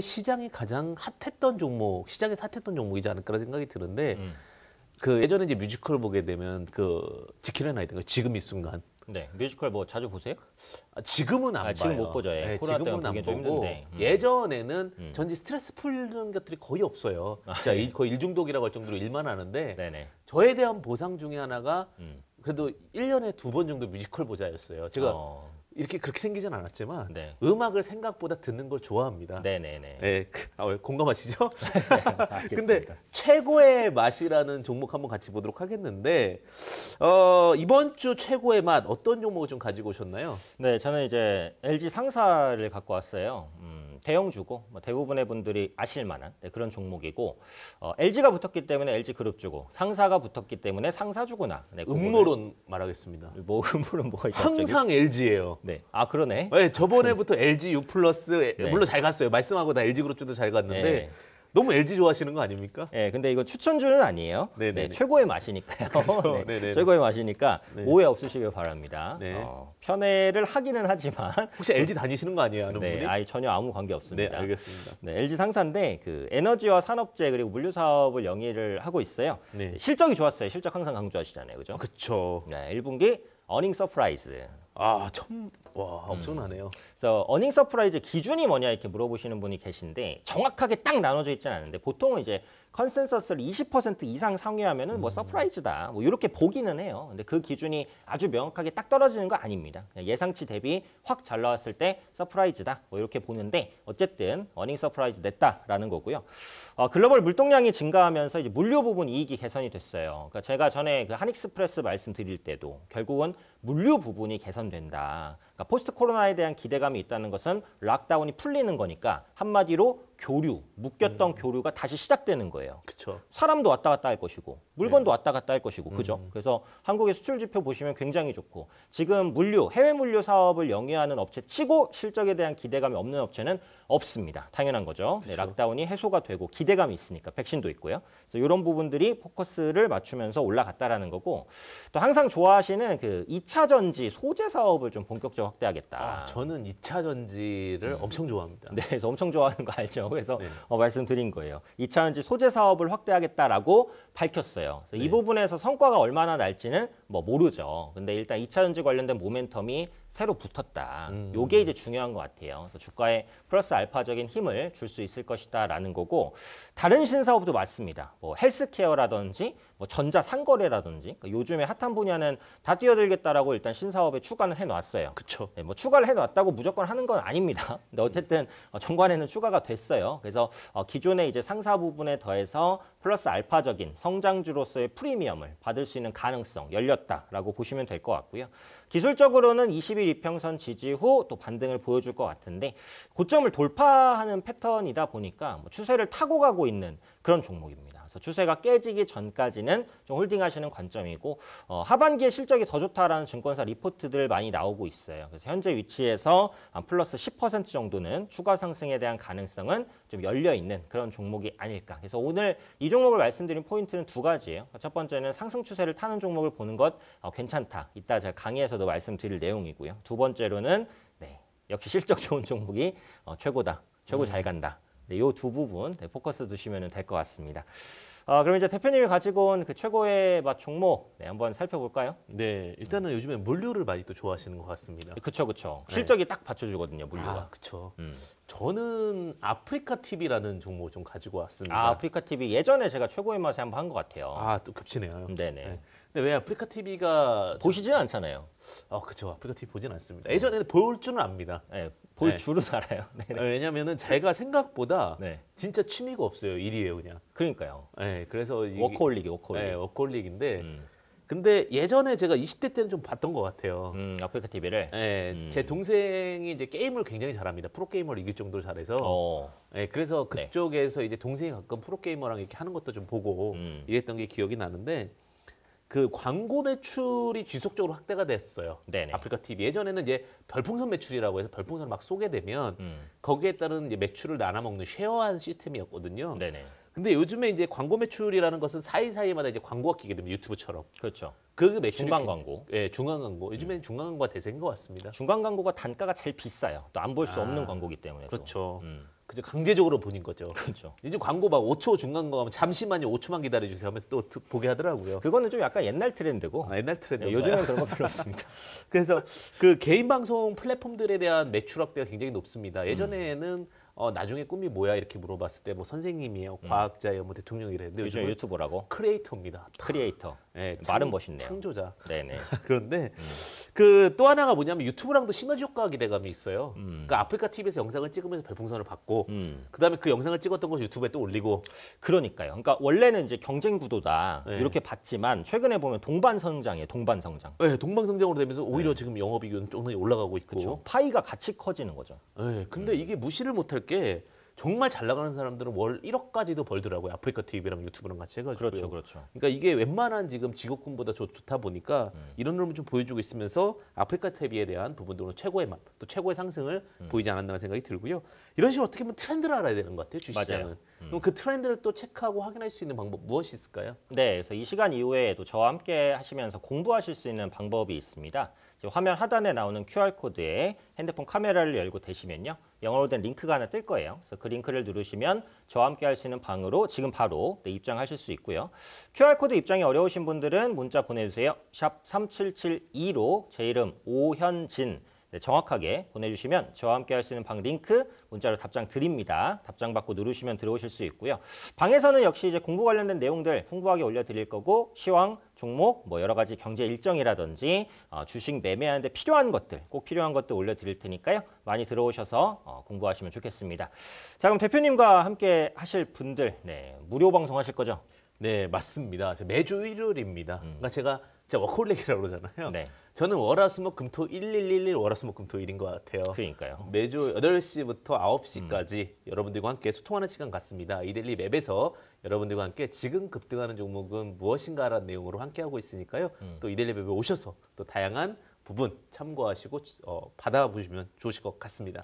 시장이 가장 핫했던 종목, 시장에서 핫했던 종목이지 않을까 생각이 드는데 예전에 이제 뮤지컬 보게 되면 지킬앤 하이드, 지금 이 순간. 네, 뮤지컬 뭐 자주 보세요? 지금은 안 봐요. 지금 못 보죠. 예. 네, 지금은 안 보고 예전에는 전지 스트레스 풀는 것들이 거의 없어요. 진짜 거의 일중독이라고 할 정도로 일만 하는데 네네. 저에 대한 보상 중에 하나가 그래도 1년에 2번 정도 뮤지컬 보자였어요. 제가 이렇게 그렇게 생기진 않았지만 네. 음악을 생각보다 듣는 걸 좋아합니다. 네네네. 네, 공감하시죠? 네, 근데 최고의 맛이라는 종목 한번 같이 보도록 하겠는데 이번 주 최고의 맛 어떤 종목을 좀 가지고 오셨나요? 네, 저는 이제 LG 상사를 갖고 왔어요. 대형주고 대부분의 분들이 아실 만한 그런 종목이고 LG가 붙었기 때문에 LG 그룹주고 상사가 붙었기 때문에 상사주구나. 네, 음모론 말하겠습니다. 뭐 음모론 뭐가 있죠? 항상 LG예요. 네, 아 그러네. 네, 저번에부터 LG U 플러스 네. 물론 잘 갔어요. 말씀하고 다 LG 그룹주도 잘 갔는데. 네. 너무 LG 좋아하시는 거 아닙니까? 네, 근데 이건 추천주는 아니에요. 네, 최고의 맛이니까요. 그렇죠. 네, 최고의 맛이니까 네. 오해 없으시길 바랍니다. 네. 편애를 하기는 하지만 혹시 LG 다니시는 거 아니에요? 네, 분이? 아니 전혀 아무 관계 없습니다. 네, 알겠습니다. 네, LG 상사인데 에너지와 산업재 그리고 물류사업을 영위를 하고 있어요. 네. 실적이 좋았어요. 실적 항상 강조하시잖아요, 그죠? 그렇죠. 네, 1분기 어닝 서프라이즈. 아, 참, 와, 엄청나네요. 그래서 어닝 서프라이즈 기준이 뭐냐 이렇게 물어보시는 분이 계신데 정확하게 딱 나눠져 있지는 않은데 보통은 이제 컨센서스를 20% 이상 상회하면은 뭐 서프라이즈다 뭐 이렇게 보기는 해요. 근데 그 기준이 아주 명확하게 딱 떨어지는 거 아닙니다. 예상치 대비 확 잘 나왔을 때 서프라이즈다 뭐 이렇게 보는데 어쨌든 어닝 서프라이즈 냈다라는 거고요. 글로벌 물동량이 증가하면서 이제 물류 부분 이익이 개선이 됐어요. 그러니까 제가 전에 한익스프레스 말씀드릴 때도 결국은 물류 부분이 개선된다. 그러니까 포스트 코로나에 대한 기대감이 있다는 것은 락다운이 풀리는 거니까 한마디로 교류, 묶였던 교류가 다시 시작되는 거예요. 그쵸. 사람도 왔다 갔다 할 것이고 물건도 네. 왔다 갔다 할 것이고 그죠? 그래서 한국의 수출 지표 보시면 굉장히 좋고 지금 물류, 해외 물류 사업을 영위하는 업체 치고 실적에 대한 기대감이 없는 업체는 없습니다. 당연한 거죠. 네, 락다운이 해소가 되고 기대감이 있으니까 백신도 있고요. 그래서 이런 부분들이 포커스를 맞추면서 올라갔다라는 거고 또 항상 좋아하시는 2차 전지 소재 사업을 좀 본격적으로 확대하겠다. 아, 저는 2차 전지를 엄청 좋아합니다. 네, 그래서 엄청 좋아하는 거 알죠? 그래서 네. 말씀드린 거예요. 2차 전지 소재 사업을 확대하겠다라고 밝혔어요. 그래서 네. 이 부분에서 성과가 얼마나 날지는 뭐 모르죠. 근데 일단 2차 전지 관련된 모멘텀이 새로 붙었다. 요게 이제 중요한 것 같아요. 그래서 주가에 플러스 알파적인 힘을 줄 수 있을 것이다라는 거고 다른 신사업도 맞습니다. 뭐 헬스케어라든지 뭐 전자 상거래라든지 그러니까 요즘에 핫한 분야는 다 뛰어들겠다라고 일단 신사업에 추가는 해놨어요. 그렇죠. 네, 뭐 추가를 해놨다고 무조건 하는 건 아닙니다. 근데 어쨌든 정관에는 추가가 됐어요. 그래서 기존의 이제 상사 부분에 더해서 플러스 알파적인 성장주로서의 프리미엄을 받을 수 있는 가능성 열렸다라고 보시면 될 것 같고요. 기술적으로는 20일 이평선 지지 후 또 반등을 보여줄 것 같은데 고점을 돌파하는 패턴이다 보니까 뭐 추세를 타고 가고 있는 그런 종목입니다. 그래서 추세가 깨지기 전까지는 좀 홀딩하시는 관점이고 하반기에 실적이 더 좋다라는 증권사 리포트들 많이 나오고 있어요. 그래서 현재 위치에서 플러스 10% 정도는 추가 상승에 대한 가능성은 좀 열려있는 그런 종목이 아닐까. 그래서 오늘 이 종목을 말씀드린 포인트는 두 가지예요. 첫 번째는 상승 추세를 타는 종목을 보는 것 괜찮다. 이따 제가 강의에서도 말씀드릴 내용이고요. 두 번째로는 네, 역시 실적 좋은 종목이 최고다. 최고 잘 간다. 네, 요 두 부분 네, 포커스 두시면 될 것 같습니다. 그럼 이제 대표님이 가지고 온 최고의 맛 종목 네, 한번 살펴볼까요? 네, 일단은 요즘에 물류를 많이 또 좋아하시는 것 같습니다. 그렇죠, 그렇죠. 실적이 네. 딱 받쳐주거든요, 물류가. 아, 그렇죠. 저는 아프리카 TV라는 종목 좀 가지고 왔습니다. 아, 아프리카 TV 예전에 제가 최고의 맛에 한번 한 것 같아요. 아, 또 겹치네요. 네네. 네. 근데 왜 아프리카 TV가 보시지는 않잖아요. 아, 그렇죠. 아프리카 TV 보진 않습니다. 예전에는 볼 줄은 압니다. 네, 볼 네. 줄은 알아요. 왜냐면은 제가 생각보다 네. 진짜 취미가 없어요. 일이에요, 그냥. 그러니까요. 네, 그래서 워커홀릭. 네, 워커홀릭인데. 근데 예전에 제가 20대 때는 좀 봤던 것 같아요. 아프리카 TV를. 네, 제 동생이 이제 게임을 굉장히 잘합니다. 프로게이머를 이길 정도로 잘해서. 네, 그래서 그쪽에서 네. 이제 동생이 가끔 프로게이머랑 이렇게 하는 것도 좀 보고 이랬던 게 기억이 나는데. 광고 매출이 지속적으로 확대가 됐어요. 네네. 아프리카 TV 예전에는 이제 별풍선 매출이라고 해서 별풍선 막 쏘게 되면 거기에 따른 이제 매출을 나눠 먹는 쉐어한 시스템이었거든요. 네네. 근데 요즘에 이제 광고 매출이라는 것은 사이사이마다 이제 광고가 끼게 됩니다. 유튜브처럼. 그렇죠. 그 매출이 중간 광고. 예, 중간 광고. 요즘에는 중간 광고가 대세인 것 같습니다. 중간 광고가 단가가 제일 비싸요. 또 안 볼 수 없는 광고이기 때문에. 그렇죠. 그저 강제적으로 보는 거죠. 그렇죠. 이제 광고 막 5초 중간거 하면 잠시만요, 5초만 기다려주세요 하면서 또 보게 하더라고요. 그거는 좀 약간 옛날 트렌드고. 아, 옛날 트렌드. 네, 요즘엔 그런 거 별로 없습니다. 그래서 그 개인 방송 플랫폼들에 대한 매출 확대가 굉장히 높습니다. 예전에는 나중에 꿈이 뭐야 이렇게 물어봤을 때 뭐 선생님이에요, 과학자예요, 뭐 대통령이래. 근데 요즘 유튜버라고? 크리에이터입니다. 크리에이터. 네, 말은 멋있네요. 창조자. 네네. 그런데 그 또 하나가 뭐냐면 유튜브랑도 시너지 효과 기대감이 있어요. 그러니까 아프리카 TV에서 영상을 찍으면서 별풍선을 받고, 그다음에 그 영상을 찍었던 것을 유튜브에 또 올리고. 그러니까요. 그러니까 원래는 이제 경쟁 구도다 네. 이렇게 봤지만 최근에 보면 동반성장이에요. 동반성장. 네, 동반성장으로 되면서 오히려 지금 영업이익은 굉장히 올라가고 있고. 그쵸? 파이가 같이 커지는 거죠. 네, 근데 이게 무시를 못할 게 정말 잘 나가는 사람들은 월 1억까지도 벌더라고요. 아프리카 TV랑 유튜브랑 같이 해가지고. 그렇죠, 그렇죠. 그러니까 이게 웬만한 지금 직업군보다 좋다 보니까 이런 놈을 좀 보여주고 있으면서 아프리카 TV에 대한 부분도 최고의 맛, 또 최고의 상승을 보이지 않았다는 생각이 들고요. 이런 식으로 어떻게 보면 트렌드를 알아야 되는 것 같아요, 주시장은. 맞아요. 그럼 그 트렌드를 또 체크하고 확인할 수 있는 방법 무엇이 있을까요? 네, 그래서 이 시간 이후에도 저와 함께 하시면서 공부하실 수 있는 방법이 있습니다. 화면 하단에 나오는 QR코드에 핸드폰 카메라를 열고 대시면요, 영어로 된 링크가 하나 뜰 거예요. 그래서 그 링크를 누르시면 저와 함께 할 수 있는 방으로 지금 바로 입장하실 수 있고요. QR코드 입장이 어려우신 분들은 문자 보내주세요. 샵 3772로 제 이름 오현진 정확하게 보내주시면 저와 함께 할 수 있는 방 링크 문자로 답장 드립니다. 답장 받고 누르시면 들어오실 수 있고요. 방에서는 역시 이제 공부 관련된 내용들 풍부하게 올려드릴 거고, 시황, 종목, 뭐 여러 가지 경제 일정이라든지 주식 매매하는데 필요한 것들, 꼭 필요한 것들 올려드릴 테니까요. 많이 들어오셔서 공부하시면 좋겠습니다. 자, 그럼 대표님과 함께 하실 분들, 네, 무료 방송 하실 거죠? 네, 맞습니다. 매주 일요일입니다. 그러니까 제가 워커홀릭이라고 그러잖아요. 네. 저는 월화수목금토 1111 월화수목금토일인 것 같아요. 그러니까요. 매주 8시부터 9시까지 여러분들과 함께 소통하는 시간 같습니다. 이데일리 맵에서 여러분들과 함께 지금 급등하는 종목은 무엇인가라는 내용으로 함께하고 있으니까요. 또 이데일리 맵에 오셔서 또 다양한 부분 참고하시고 받아보시면 좋으실 것 같습니다.